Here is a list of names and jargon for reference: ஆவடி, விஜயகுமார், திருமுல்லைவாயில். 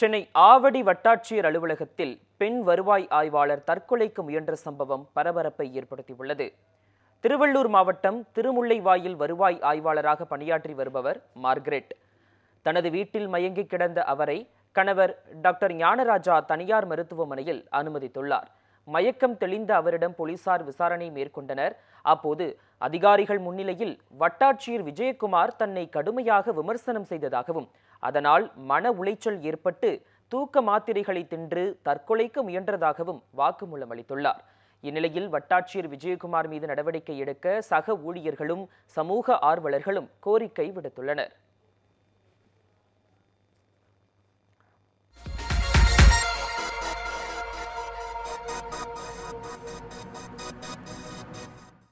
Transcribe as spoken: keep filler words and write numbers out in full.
சென்னை ஆவடி வட்டாட்சியர் அலுவலகத்தில் பெண் வருவாய் ஆய்வாளர் தற்கொலைக்கு முயன்ற சம்பவம் பரபரப்பை ஏற்படுத்தியுள்ளது. திருவள்ளூர் மாவட்டம் திருமுல்லைவாயில் வருவாய் ஆய்வாளராக பணியாற்றி வருபவர் மார்கரெட். தனது வீட்டில் மயங்கி கிடந்த அவரை கணவர் டாக்டர் ஞானராஜா தனியார் மருத்துவமனையில் அனுமதித்துள்ளார். மயக்கம் தெளிந்த அவரிடம் போலீசார் விசாரணை மேற்கொண்டனர். அப்போது அதிகாரிகள் முன்னிலையில் வட்டாட்சியர் விஜயகுமார் தன்னை கடுமையாக விமர்சனம் செய்ததாகவும் அதனால் மன உளைச்சல் ஏற்பட்டு தூக்க மாத்திரைகளை தின்று தற்கொலைக்கு முயன்றதாகவும் வாக்குமூலம் அளித்துள்ளார். இந்நிலையில் வட்டாட்சியர் விஜயகுமார் மீது நடவடிக்கை எடுக்க சக ஊழியர்களும் சமூக ஆர்வலர்களும் கோரிக்கை விடுத்துள்ளனர்.